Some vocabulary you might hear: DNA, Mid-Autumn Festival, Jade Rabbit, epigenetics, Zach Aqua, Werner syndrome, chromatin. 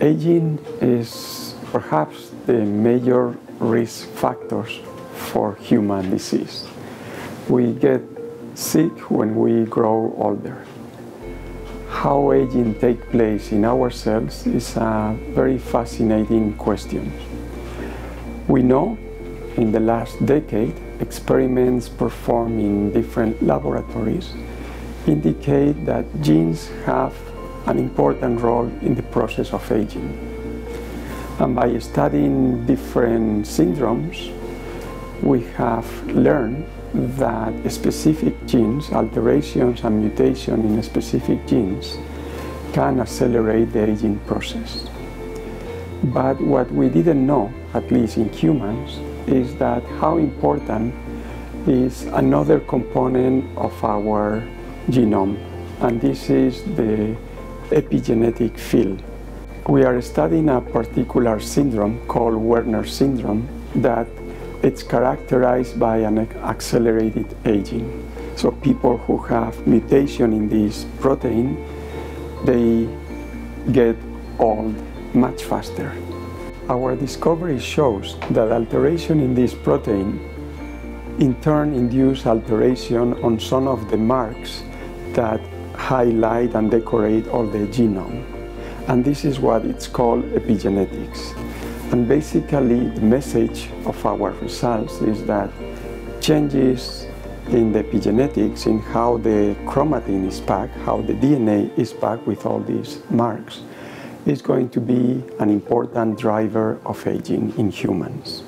Aging is perhaps the major risk factors for human disease. We get sick when we grow older. How aging takes place in our cells is a very fascinating question. We know in the last decade experiments performed in different laboratories indicate that genes have an important role in the process of aging. And by studying different syndromes, we have learned that specific genes, alterations and mutations in specific genes, can accelerate the aging process. But what we didn't know, at least in humans, is that how important is another component of our genome, and this is the epigenetic field. We are studying a particular syndrome called Werner syndrome that it's characterized by an accelerated aging. So people who have mutation in this protein, they get old much faster. Our discovery shows that alteration in this protein in turn induce alteration on some of the marks that highlight and decorate all the genome. And this is what it's called epigenetics. And basically the message of our results is that changes in the epigenetics, in how the chromatin is packed, how the DNA is packed with all these marks, is going to be an important driver of aging in humans.